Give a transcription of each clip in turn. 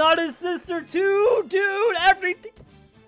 Not his sister too, dude. Everything.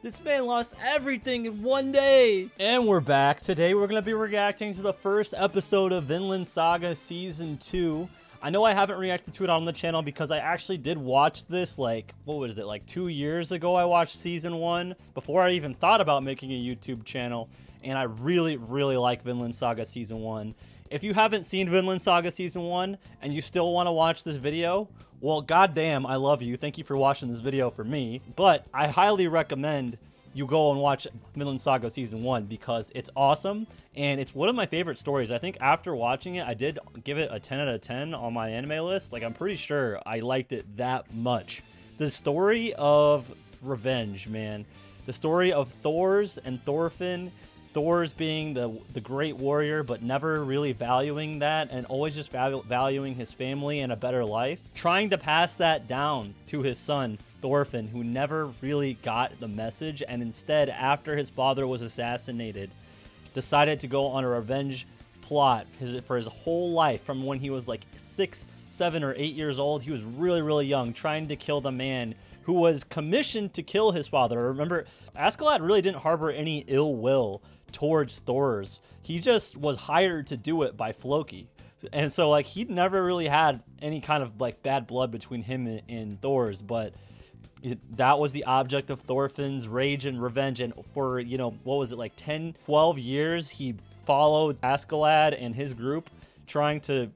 This man lost everything in one day. And we're back. Today we're going to be reacting to the first episode of Vinland Saga Season 2. I know I haven't reacted to it on the channel because I actually did watch this like, what was it, like 2 years ago I watched Season 1 before I even thought about making a YouTube channel. And I really, really like Vinland Saga Season 1. If you haven't seen Vinland Saga Season 1 and you still want to watch this video, well, goddamn, I love you. Thank you for watching this video for me. But I highly recommend you go and watch Vinland Saga Season 1 because it's awesome. And it's one of my favorite stories. I think after watching it, I did give it a 10 out of 10 on my anime list. Like, I'm pretty sure I liked it that much. The story of revenge, man. The story of Thors and Thorfinn. Thors being the great warrior, but never really valuing that and always just valuing his family and a better life. Trying to pass that down to his son, Thorfinn, who never really got the message and instead, after his father was assassinated, decided to go on a revenge plot for his whole life from when he was like 6, 7, or 8 years old. He was really, really young, trying to kill the man who was commissioned to kill his father. Remember, Askeladd really didn't harbor any ill will towards Thor's. He just was hired to do it by Floki, and so like he never really had any kind of like bad blood between him and Thor's, but that was the object of Thorfinn's rage and revenge. And for, you know, what was it, like 10-12 years, he followed Askeladd and his group trying to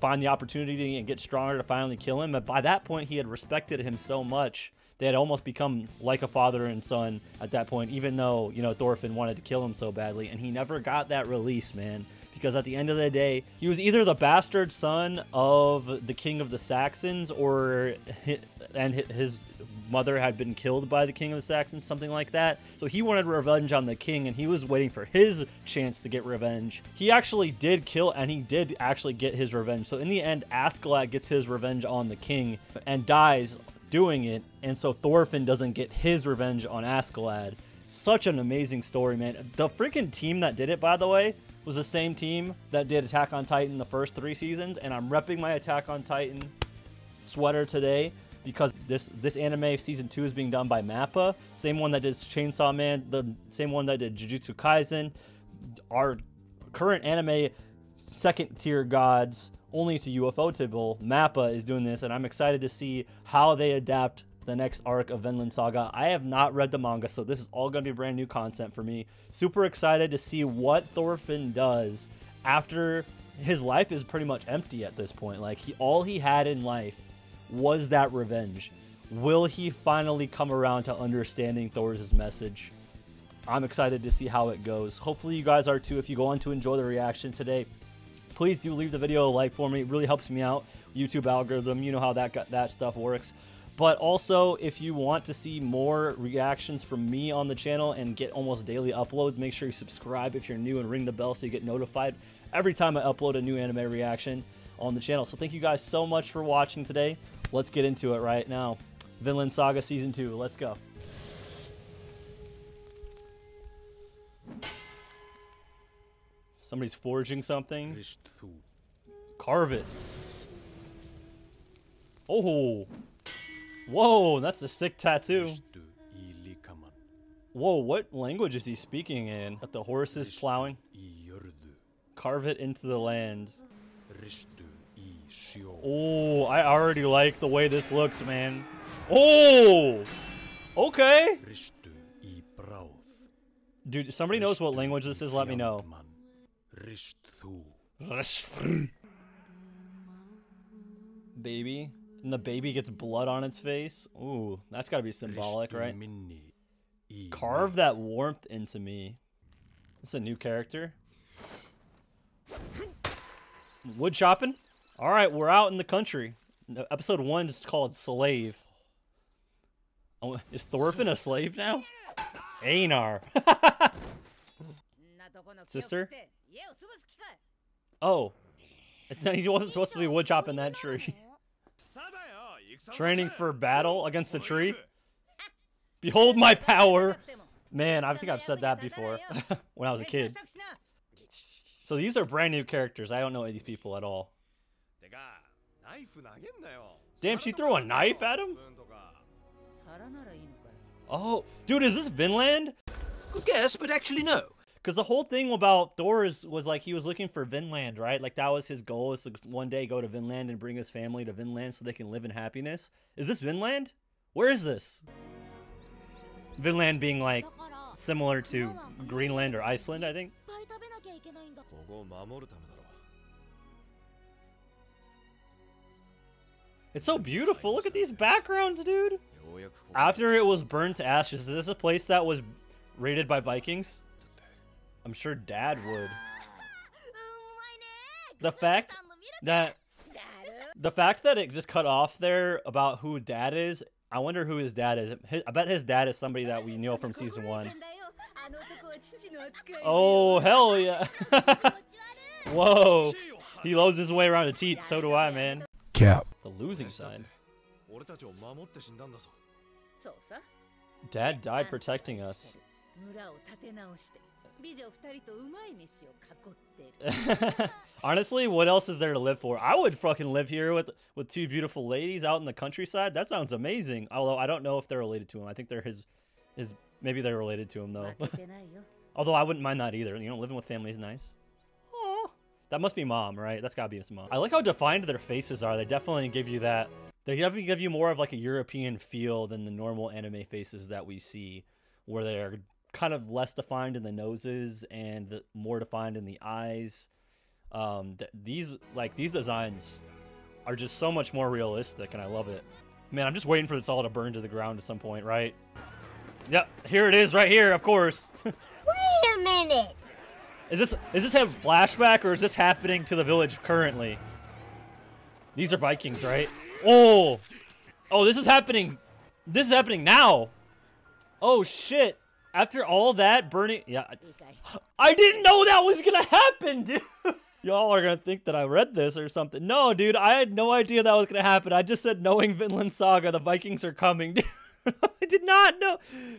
find the opportunity and get stronger to finally kill him. But by that point he had respected him so much. They had almost become like a father and son at that point, even though, you know, Thorfinn wanted to kill him so badly. And he never got that release, man, because at the end of the day, he was either the bastard son of the king of the Saxons, or his mother had been killed by the king of the Saxons, something like that. So he wanted revenge on the king, and he was waiting for his chance to get revenge. He actually did kill, and he did actually get his revenge. So in the end, Askeladd gets his revenge on the king and dies doing it, and so Thorfinn doesn't get his revenge on Askeladd. Such an amazing story, man. The freaking team that did it, by the way, was the same team that did Attack on Titan the first 3 seasons, and I'm repping my Attack on Titan sweater today because this anime Season 2 is being done by Mappa, same one that did Chainsaw Man, the same one that did Jujutsu Kaisen, our current anime second tier gods, only to UFO Tibble. Mappa is doing this, and I'm excited to see how they adapt the next arc of Vinland Saga. I have not read the manga, so this is all going to be brand new content for me. Super excited to see what Thorfinn does after his life is pretty much empty at this point. Like, all he had in life was that revenge. Will he finally come around to understanding Thor's message? I'm excited to see how it goes. Hopefully you guys are too. If you go on to enjoy the reaction today, please do leave the video a like for me. It really helps me out. YouTube algorithm, you know how that stuff works. But also, if you want to see more reactions from me on the channel and get almost daily uploads, make sure you subscribe if you're new and ring the bell so you get notified every time I upload a new anime reaction on the channel. So thank you guys so much for watching today. Let's get into it right now. Vinland Saga Season 2, let's go. Somebody's forging something. Carve it. Oh. Whoa, that's a sick tattoo. Whoa, what language is he speaking in? That the horse is plowing. Carve it into the land. Oh, I already like the way this looks, man. Oh! Okay. Dude, if somebody knows what language this is, let me know. Baby, and the baby gets blood on its face. Ooh, that's gotta be symbolic, right? Carve that warmth into me. It's a new character. Wood chopping. All right, we're out in the country. Episode 1 is called Slave. Oh, is Thorfinn a slave now? Einar. Sister. Oh, it's not, he wasn't supposed to be wood chopping that tree. Training for battle against the tree. Behold my power. Man, I think I've said that before when I was a kid. So these are brand new characters. I don't know these people at all. Damn, she threw a knife at him? Oh, dude, is this Vinland? Yes, but actually no. Because the whole thing about Thor's was like he was looking for Vinland, right? Like that was his goal, is to one day go to Vinland and bring his family to Vinland so they can live in happiness. Is this Vinland? Where is this? Vinland being like similar to Greenland or Iceland, I think. It's so beautiful. Look at these backgrounds, dude. After it was burned to ashes, is this a place that was raided by Vikings? I'm sure Dad would. The fact that it just cut off there about who Dad is, I wonder who his dad is. I bet his dad is somebody that we knew from season 1. Oh, hell yeah. Whoa. He loads his way around to teach, so do I, man. Cap. The losing side. Dad died protecting us. Honestly, what else is there to live for? I would fucking live here with two beautiful ladies out in the countryside. That sounds amazing. Although I don't know if they're related to him. I think they're his maybe they're related to him though. Although I wouldn't mind that either. You know, living with family is nice. That must be Mom, right? That's gotta be his mom. I like how defined their faces are. They definitely give you that. They definitely give you more of like a European feel than the normal anime faces that we see, where they are kind of less defined in the noses and more defined in the eyes. These designs are just so much more realistic, and I love it. Man, I'm just waiting for this all to burn to the ground at some point, right? Yep, here it is, right here, of course. Wait a minute. Is this a flashback, or is this happening to the village currently? These are Vikings, right? Oh! Oh, this is happening. This is happening now. Oh, shit. After all that burning... Yeah. I didn't know that was gonna happen, dude. Y'all are gonna think that I read this or something. No, dude. I had no idea that was gonna happen. I just said, knowing Vinland Saga, the Vikings are coming. I did not know.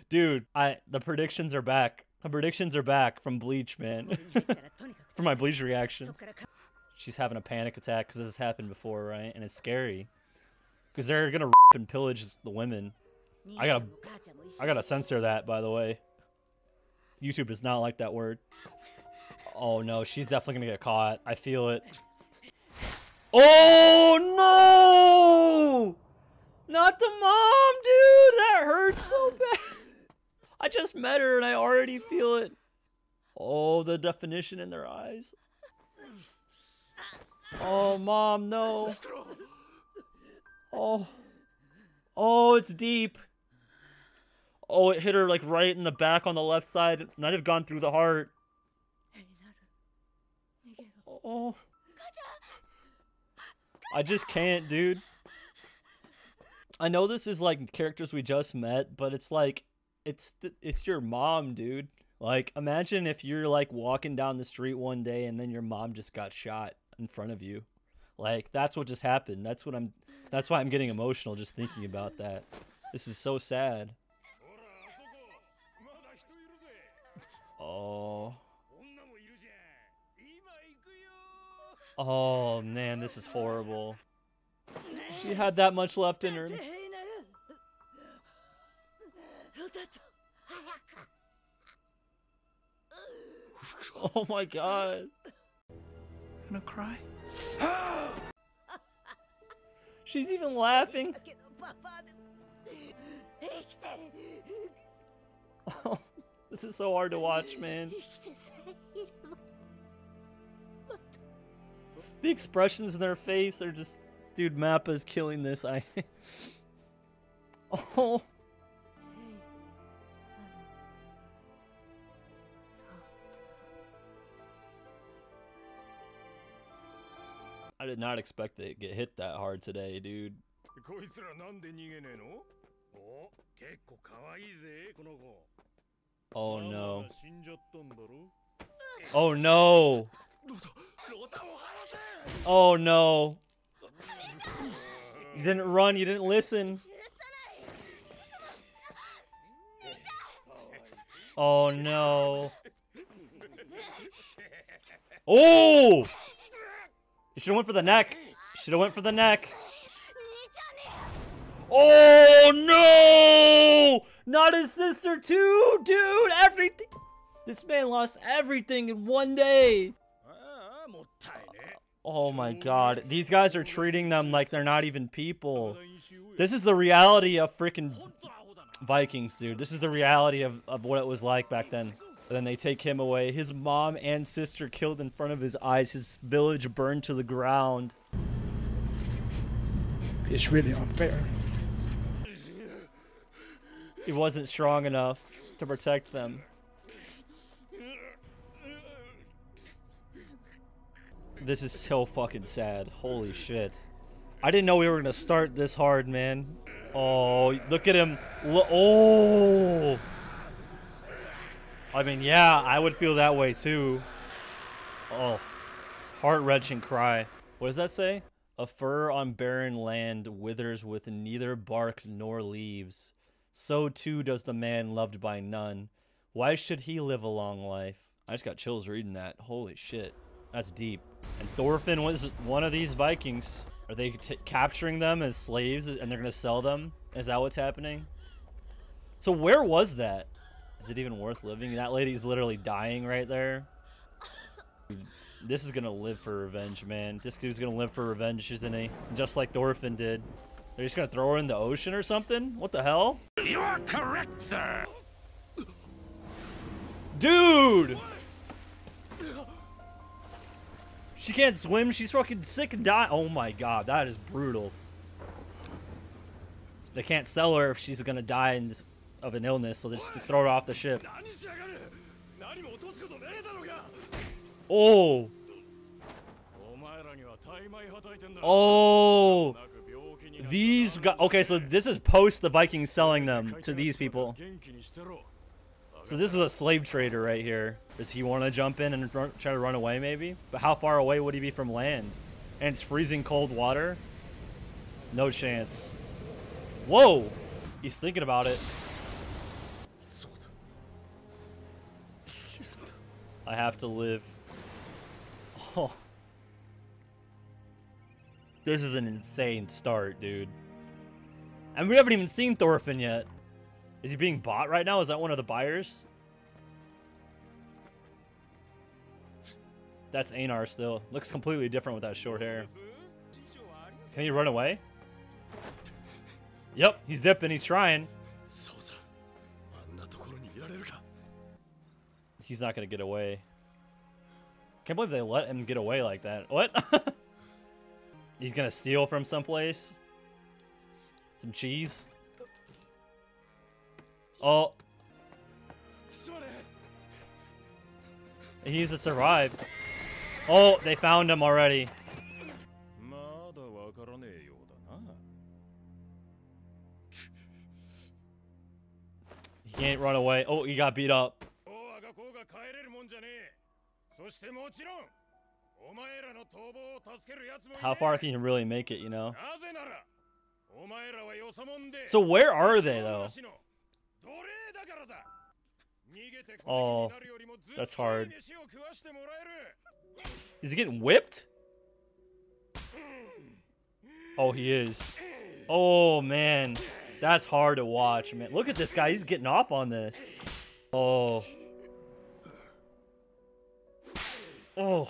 Dude, the predictions are back. The predictions are back from Bleach, man. For my Bleach reactions. She's having a panic attack because this has happened before, right? And it's scary. Because they're going to rape and pillage the women. I gotta censor that, by the way. YouTube does not like that word. Oh, no. She's definitely going to get caught. I feel it. Oh, no! Not the mom, dude! That hurts so bad. I just met her and I already feel it. Oh, the definition in their eyes. Oh, Mom, no. Oh. Oh, it's deep. Oh, it hit her like right in the back on the left side. It might have gone through the heart. Oh. I just can't, dude. I know this is like characters we just met, but it's like... It's your mom, dude. Like, imagine if you're like walking down the street one day and then your mom just got shot in front of you. Like, that's what just happened. That's why I'm getting emotional just thinking about that. This is so sad. Oh. Oh man, this is horrible. She had that much left in her. Oh my god. I'm gonna cry. She's even laughing. Oh, this is so hard to watch, man. The expressions in their face are just, dude, Mappa's killing this. Oh. I did not expect to get hit that hard today, dude. Oh no. Oh no. Oh no. You didn't run, you didn't listen. Oh no. Oh! She went for the neck. Should have went for the neck. Oh no! Not his sister too, dude! Everything! This man lost everything in one day. Oh my god. These guys are treating them like they're not even people. This is the reality of freaking Vikings, dude. This is the reality of what it was like back then. And then they take him away. His mom and sister killed in front of his eyes. His village burned to the ground. It's really unfair. He wasn't strong enough to protect them. This is so fucking sad. Holy shit. I didn't know we were gonna start this hard, man. Oh, look at him. Oh! I mean, yeah, I would feel that way too. Oh. Heart-wrenching cry. What does that say? A fir on barren land withers with neither bark nor leaves. So too does the man loved by none. Why should he live a long life? I just got chills reading that. Holy shit. That's deep. And Thorfinn was one of these Vikings. Are they capturing them as slaves and they're going to sell them? Is that what's happening? So where was that? Is it even worth living? That lady's literally dying right there. This is going to live for revenge, man. This dude's going to live for revenge, isn't he? Just like Thorfinn did. They're just going to throw her in the ocean or something? What the hell? You're correct, sir. Dude! She can't swim. She's fucking sick and die. Oh my god, that is brutal. They can't sell her if she's gonna die of an illness, so they just throw her off the ship. Oh! Oh! These guys. Okay, so this is post the Vikings selling them to these people. So this is a slave trader right here. Does he want to jump in and try to run away maybe? But how far away would he be from land? And it's freezing cold water? No chance. Whoa! He's thinking about it. I have to live. Oh. This is an insane start, dude. And we haven't even seen Thorfinn yet. Is he being bought right now? Is that one of the buyers? That's Einar still. Looks completely different with that short hair. Can he run away? Yep, he's dipping. He's trying. He's not going to get away. Can't believe they let him get away like that. What? He's going to steal from someplace? Some cheese? Oh. He needs to survive. Oh, they found him already. He can't run away. Oh, he got beat up. How far can you really make it, you know? So where are they, though? Oh, that's hard. Is he getting whipped? Oh, he is. Oh, man. That's hard to watch, man. Look at this guy. He's getting off on this. Oh. Oh.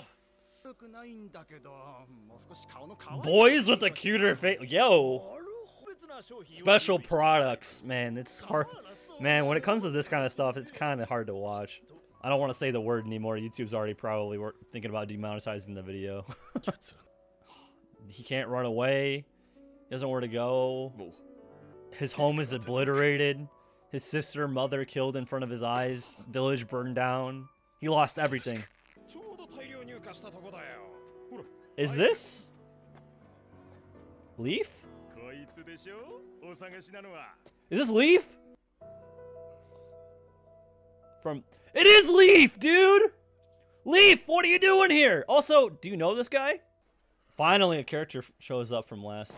Boys with a cuter face. Yo. Special products, man. It's hard. Man, when it comes to this kind of stuff, it's kind of hard to watch. I don't want to say the word anymore. YouTube's already probably thinking about demonetizing the video. He can't run away. He doesn't know where to go. His home is obliterated. His sister, mother killed in front of his eyes. Village burned down. He lost everything. Is this Leif? Is this Leif? It is Leif, dude! Leif, what are you doing here? Also, do you know this guy? Finally, a character shows up from last.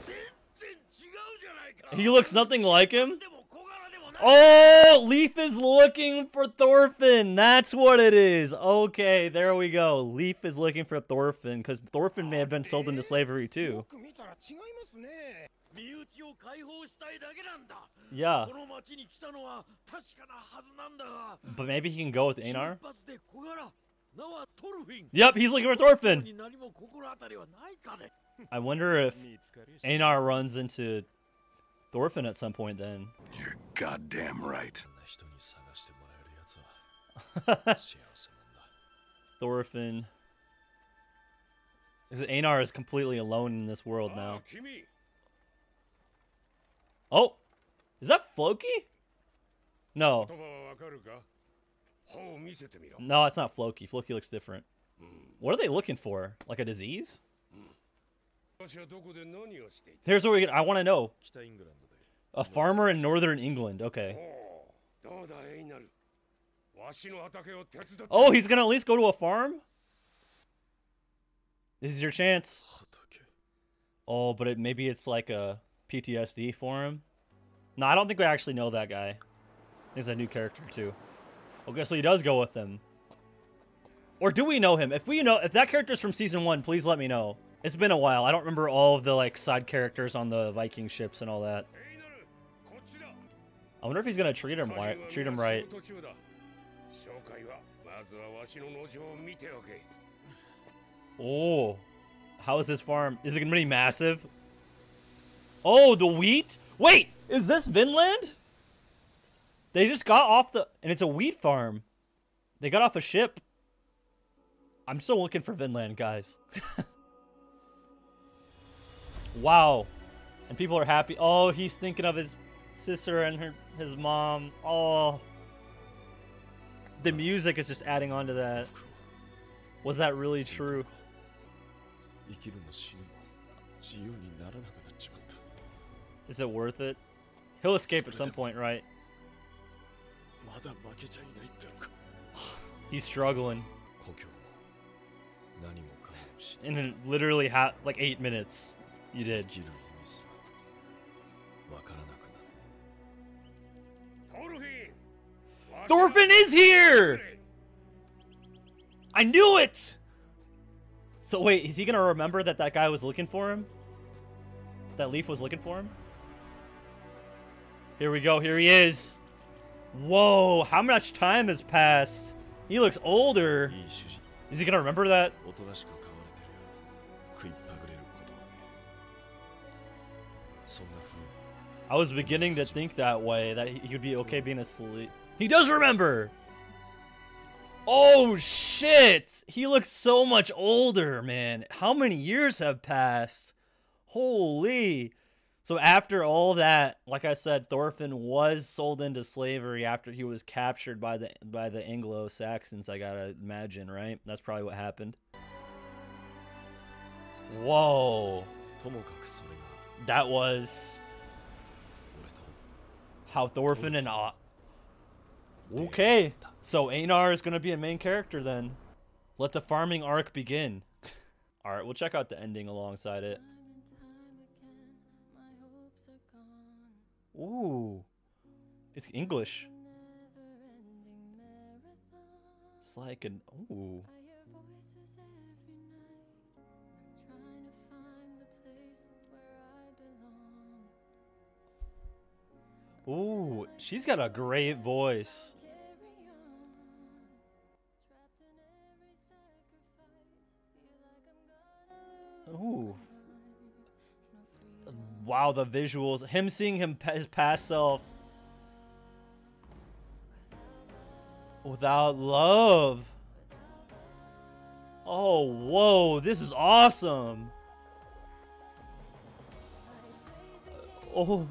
He looks nothing like him. Oh, Leif is looking for Thorfinn. That's what it is. Okay, there we go. Leif is looking for Thorfinn because Thorfinn may have been sold into slavery too. Yeah. But maybe he can go with Einar. Yep, he's looking for Thorfinn. I wonder if Einar runs into Thorfinn at some point then. You're goddamn right. Thorfinn. Because Einar is completely alone in this world now. Oh! Is that Floki? No. No, it's not Floki. Floki looks different. What are they looking for? Like a disease? Here's what we get. I want to know. A farmer in northern England. Okay. Oh, he's going to at least go to a farm? This is your chance. Oh, but maybe it's like a PTSD for him. No, I don't think we actually know that guy. He's a new character too. Okay, so he does go with them. Or do we know him? If we know, if that character's from season 1, please let me know. It's been a while. I don't remember all of the like side characters on the Viking ships and all that. I wonder if he's gonna treat him right. Oh, how is this farm? Is it gonna be massive? Oh, the wheat? Wait, is this Vinland? They just got off the, and it's a wheat farm. They got off a ship. I'm still looking for Vinland, guys. Wow. And people are happy. Oh, he's thinking of his sister and his mom. Oh. The music is just adding on to that. Was that really true? Is it worth it? He'll escape at some point, right? He's struggling. And it literally had like 8 minutes. You did. Thorfinn is here! I knew it! So wait, is he gonna remember that that guy was looking for him? That Leif was looking for him? Here we go, here he is. Whoa, how much time has passed? He looks older. Is he gonna remember that? I was beginning to think that way, that he would be okay being asleep. He does remember! Oh shit! He looks so much older, man. How many years have passed? Holy. So after all that, like I said, Thorfinn was sold into slavery after he was captured by the Anglo-Saxons, I gotta imagine, right? That's probably what happened. Whoa. That was how Thorfinn and okay, so Einar is gonna be a main character then. Let the farming arc begin. All right, we'll check out the ending alongside it. Ooh, it's English. It's like an ooh. Ooh, she's got a great voice. Ooh. Wow, the visuals. Him seeing his past self. Without love. Oh, whoa, this is awesome. Oh.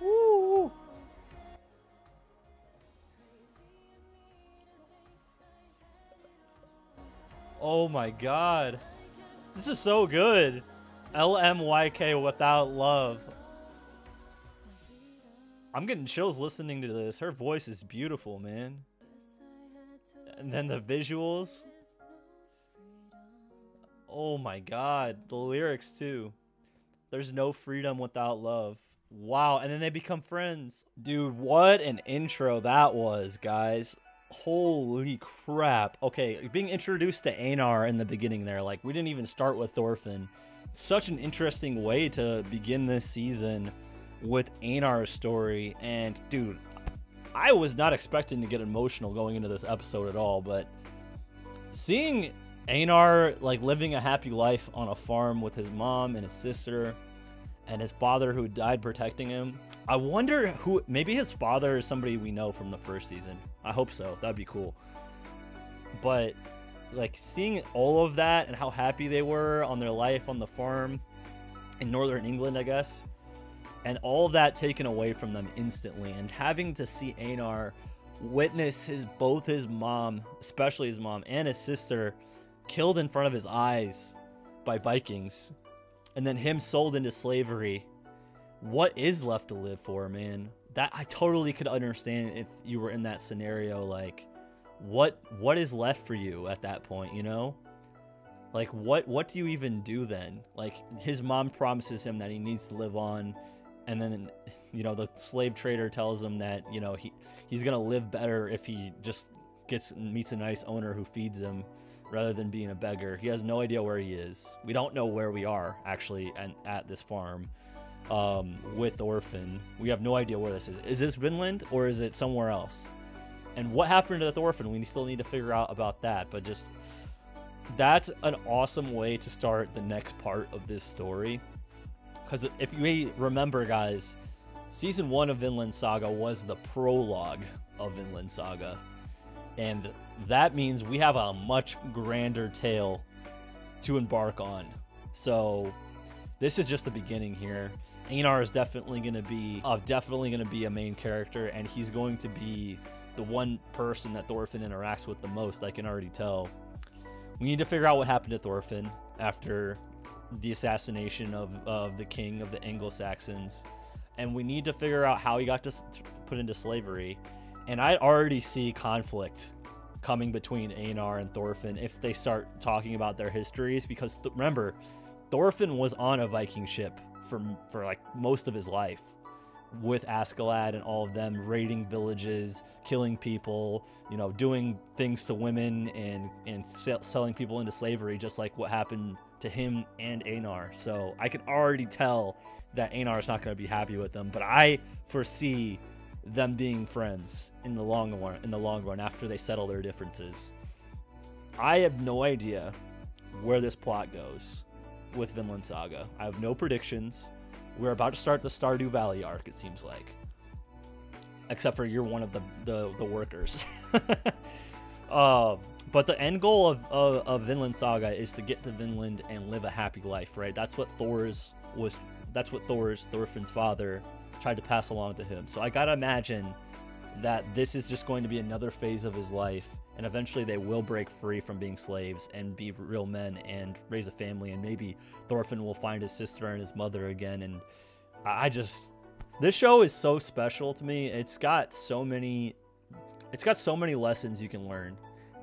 Woo. Oh my god. This is so good. LMYK Without Love. I'm getting chills listening to this. Her voice is beautiful, man. And then the visuals. Oh my god. The lyrics too. There's no freedom without love. Wow, and then they become friends. Dude, what an intro that was, guys. Holy crap. Okay, being introduced to Einar in the beginning there, like, we didn't even start with Thorfinn. Such an interesting way to begin this season with Einar's story. And, dude, I was not expecting to get emotional going into this episode at all, but seeing Einar, like, living a happy life on a farm with his mom and his sister and his father who died protecting him. I wonder who, maybe his father is somebody we know from the first season. I hope so, that'd be cool. But like seeing all of that and how happy they were on their life on the farm in Northern England, I guess, and all of that taken away from them instantly, and having to see Einar witness both his mom, especially his mom, and his sister killed in front of his eyes by Vikings. And then him sold into slavery. What is left to live for, man? That I totally could understand if you were in that scenario. Like, what is left for you at that point, you know? Like, what do you even do then? Like, his mom promises him that he needs to live on. And then, you know, the slave trader tells him that, you know, he's going to live better if he just meets a nice owner who feeds him, rather than being a beggar. He has no idea where he is. We don't know where we are, actually, and at this farm with Thorfinn. We have no idea where this is. Is this Vinland, or is it somewhere else? And what happened to Thorfinn? We still need to figure out about that, but just, that's an awesome way to start the next part of this story. Because if you remember, guys, Season 1 of Vinland Saga was the prologue of Vinland Saga. And that means we have a much grander tale to embark on. So this is just the beginning here. Einar is definitely going to be a main character, and he's going to be the one person that Thorfinn interacts with the most. I can already tell. We need to figure out what happened to Thorfinn after the assassination of the king of the Anglo-Saxons, and we need to figure out how he got put into slavery. And I already see conflict coming between Einar and Thorfinn if they start talking about their histories. Because remember, Thorfinn was on a Viking ship for like most of his life with Askeladd and all of them, raiding villages, killing people, you know, doing things to women and selling people into slavery, just like what happened to him and Einar. So I can already tell that Einar is not going to be happy with them, but I foresee them being friends in the long run after they settle their differences. I have no idea where this plot goes with Vinland Saga. I have no predictions. We're about to start the Stardew Valley arc, it seems like, except for you're one of the workers. But the end goal of Vinland Saga is to get to Vinland and live a happy life, right? That's what Thorfinn's father tried to pass along to him. So I gotta imagine that this is just going to be another phase of his life, and eventually they will break free from being slaves and be real men and raise a family, and maybe Thorfinn will find his sister and his mother again. And I just, this show is so special to me. It's got so many lessons you can learn,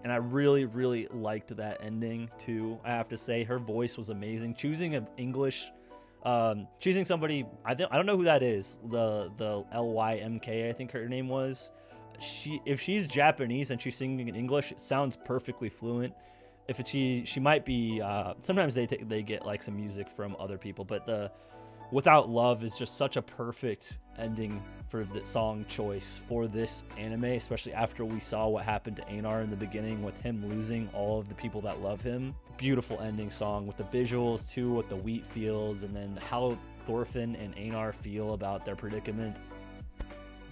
and I really, really liked that ending too. I have to say, her voice was amazing. Choosing an English choosing somebody, I don't know who that is, the LYMK, I think her name was. If she's Japanese and she's singing in English, it sounds perfectly fluent. If it, she might be, sometimes they get like some music from other people, but the Without Love is just such a perfect ending for the song choice for this anime, especially after we saw what happened to Einar in the beginning with him losing all of the people that love him. Beautiful ending song with the visuals too, with the wheat fields, and then how Thorfinn and Einar feel about their predicament.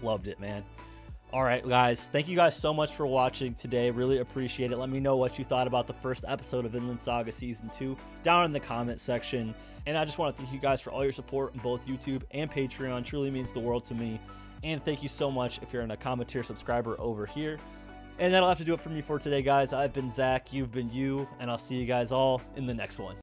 Loved it, man. All right, guys, thank you guys so much for watching today. Really appreciate it. Let me know what you thought about the first episode of Vinland Saga Season 2 down in the comment section. And I just want to thank you guys for all your support on both YouTube and Patreon. Truly means the world to me. And thank you so much if you're an Accommodeer subscriber over here. And that'll have to do it for me for today, guys. I've been Zach, you've been you, and I'll see you guys all in the next one.